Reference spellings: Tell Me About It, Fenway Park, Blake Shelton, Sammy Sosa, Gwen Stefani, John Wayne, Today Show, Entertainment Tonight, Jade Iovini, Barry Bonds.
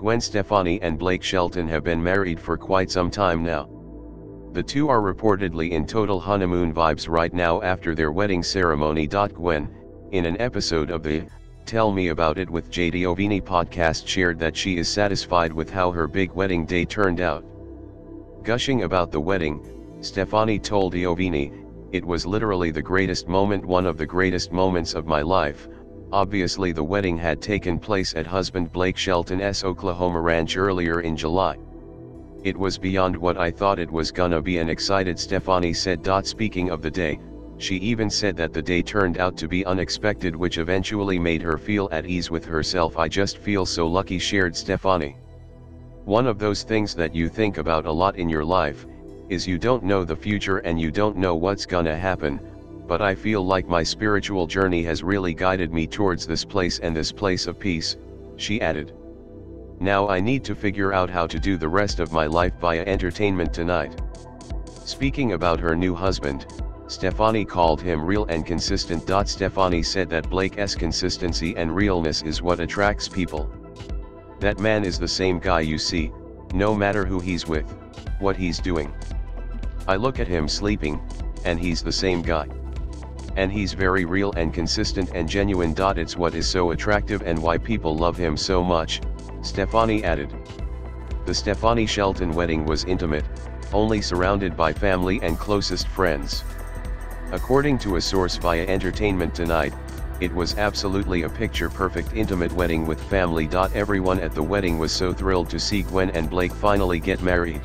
Gwen Stefani and Blake Shelton have been married for quite some time now. The two are reportedly in total honeymoon vibes right now after their wedding ceremony. Gwen, in an episode of the Tell Me About It with Jade Iovini podcast, shared that she is satisfied with how her big wedding day turned out. Gushing about the wedding, Stefani told Iovini, "It was literally the greatest moment, one of the greatest moments of my life." Obviously, the wedding had taken place at husband Blake Shelton's Oklahoma ranch earlier in July. "It was beyond what I thought it was gonna be," an excited Stefani said. Speaking of the day, she even said that the day turned out to be unexpected, which eventually made her feel at ease with herself. "I just feel so lucky," shared Stefani. "One of those things that you think about a lot in your life, is you don't know the future and you don't know what's gonna happen, but I feel like my spiritual journey has really guided me towards this place and this place of peace," she added. "Now I need to figure out how to do the rest of my life via Entertainment Tonight." Speaking about her new husband, Stefani called him real and consistent. Stefani said that Blake's consistency and realness is what attracts people. "That man is the same guy you see, no matter who he's with, what he's doing. I look at him sleeping, and he's the same guy. And he's very real and consistent and genuine. It's what is so attractive and why people love him so much," Stefani added. The Stefani Shelton wedding was intimate, only surrounded by family and closest friends. According to a source via Entertainment Tonight, it was absolutely a picture-perfect intimate wedding with family. Everyone at the wedding was so thrilled to see Gwen and Blake finally get married.